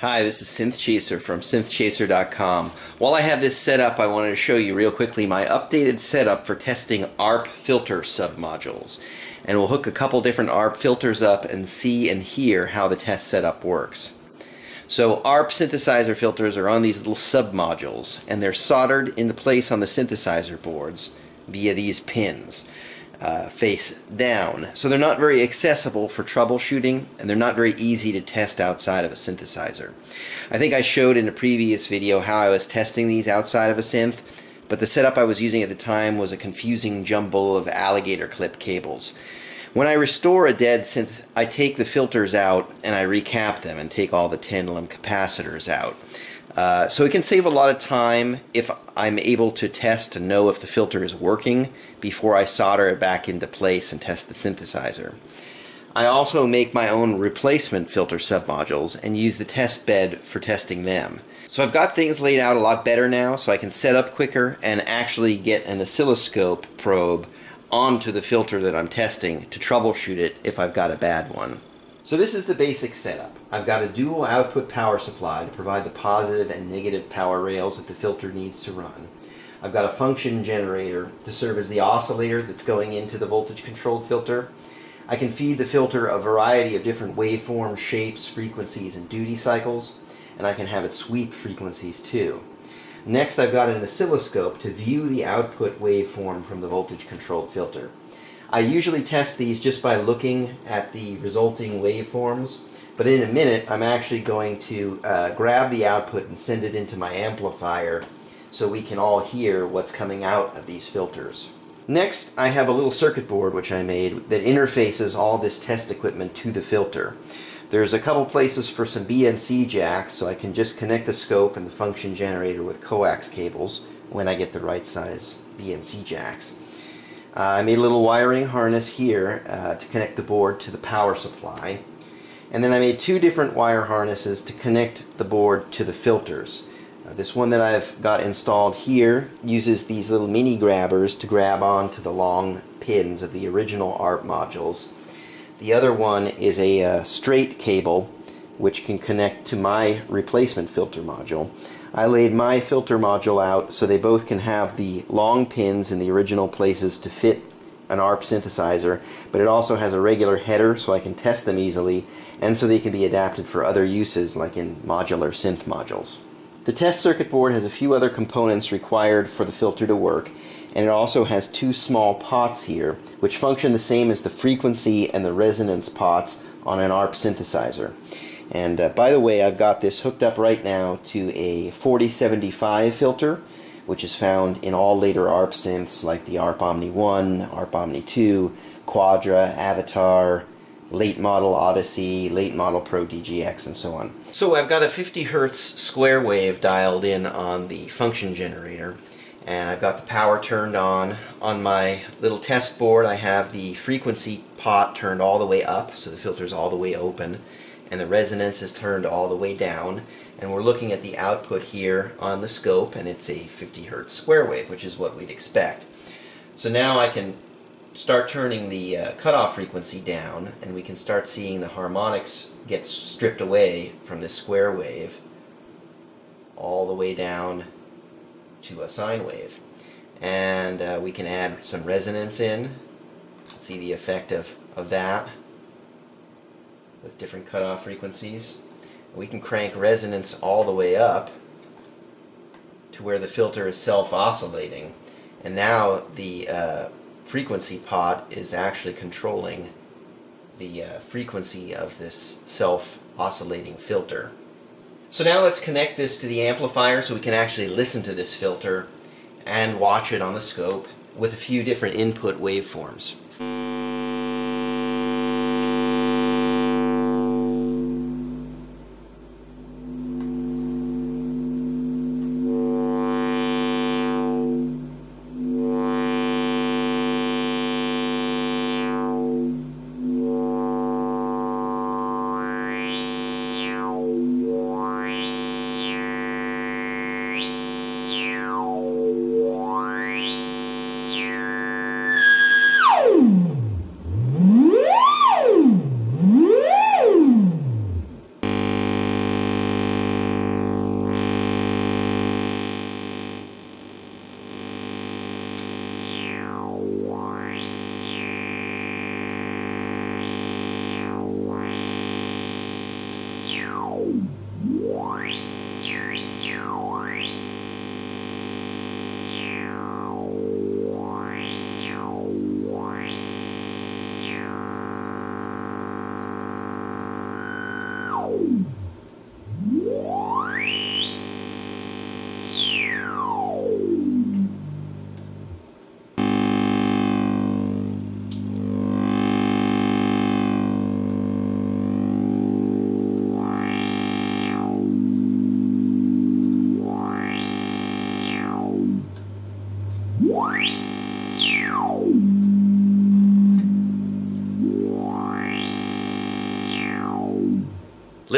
Hi, this is Synth Chaser from synthchaser.com. While I have this set up, I wanted to show you real quickly my updated setup for testing ARP filter submodules. And we'll hook a couple different ARP filters up and see and hear how the test setup works. So ARP synthesizer filters are on these little submodules, and they're soldered into place on the synthesizer boards via these pins. Face down. So they're not very accessible for troubleshooting, and they're not very easy to test outside of a synthesizer. I think I showed in a previous video how I was testing these outside of a synth, but the setup I was using at the time was a confusing jumble of alligator clip cables. When I restore a dead synth, I take the filters out and I recap them and take all the tantalum capacitors out. So it can save a lot of time if I'm able to test to know if the filter is working before I solder it back into place and test the synthesizer. I also make my own replacement filter submodules and use the test bed for testing them. So I've got things laid out a lot better now, so I can set up quicker and actually get an oscilloscope probe onto the filter that I'm testing to troubleshoot it if I've got a bad one. So this is the basic setup. I've got a dual output power supply to provide the positive and negative power rails that the filter needs to run. I've got a function generator to serve as the oscillator that's going into the voltage controlled filter. I can feed the filter a variety of different waveform shapes, frequencies, and duty cycles, and I can have it sweep frequencies too. Next, I've got an oscilloscope to view the output waveform from the voltage controlled filter. I usually test these just by looking at the resulting waveforms, but in a minute I'm actually going to grab the output and send it into my amplifier so we can all hear what's coming out of these filters. Next, I have a little circuit board which I made that interfaces all this test equipment to the filter. There's a couple places for some BNC jacks, so I can just connect the scope and the function generator with coax cables when I get the right size BNC jacks. I made a little wiring harness here to connect the board to the power supply, and then I made two different wire harnesses to connect the board to the filters. This one that I've got installed here uses these little mini grabbers to grab onto the long pins of the original ARP modules. The other one is a straight cable which can connect to my replacement filter module. I laid my filter module out so they both can have the long pins in the original places to fit an ARP synthesizer, but it also has a regular header so I can test them easily, and so they can be adapted for other uses like in modular synth modules. The test circuit board has a few other components required for the filter to work, and it also has two small pots here which function the same as the frequency and the resonance pots on an ARP synthesizer. And by the way, I've got this hooked up right now to a 4075 filter, which is found in all later ARP synths like the ARP Omni 1, ARP Omni 2, Quadra, Avatar, late model Odyssey, late model Pro DGX, and so on. So I've got a 50 hertz square wave dialed in on the function generator, and I've got the power turned on. On my little test board, I have the frequency pot turned all the way up, so the filter's all the way open, and the resonance is turned all the way down, and we're looking at the output here on the scope, and it's a 50 hertz square wave, which is what we'd expect. So now I can start turning the cutoff frequency down, and we can start seeing the harmonics get stripped away from this square wave all the way down to a sine wave. And we can add some resonance in, see the effect of that with different cutoff frequencies. We can crank resonance all the way up to where the filter is self-oscillating, and now the frequency pot is actually controlling the frequency of this self-oscillating filter. So now let's connect this to the amplifier so we can actually listen to this filter and watch it on the scope with a few different input waveforms.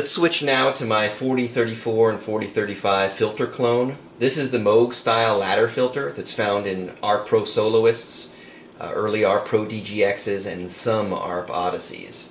Let's switch now to my 4034 and 4035 filter clone. This is the Moog style ladder filter that's found in ARP Pro Soloists, early ARP Pro DGXs, and some ARP Odysseys.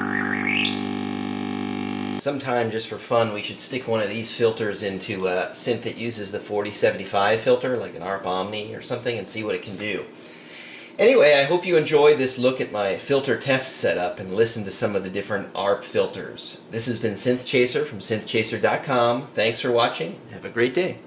Sometime, just for fun, we should stick one of these filters into a synth that uses the 4075 filter, like an ARP Omni or something, and see what it can do. Anyway, I hope you enjoyed this look at my filter test setup and listen to some of the different ARP filters. This has been Synth Chaser from synthchaser.com. Thanks for watching. Have a great day.